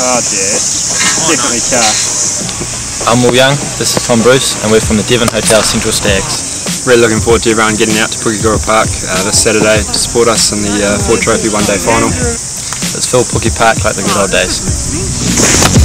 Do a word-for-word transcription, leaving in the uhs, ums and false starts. Oh dear. Definitely oh, no. Car. I'm Will Young, this is Tom Bruce, and we're from the Devon Hotel Central Stags. Really looking forward to everyone getting out to Pukekura Park uh, this Saturday to support us in the uh, Ford Trophy one day final. Let's fill Pukekura Park like the good old days.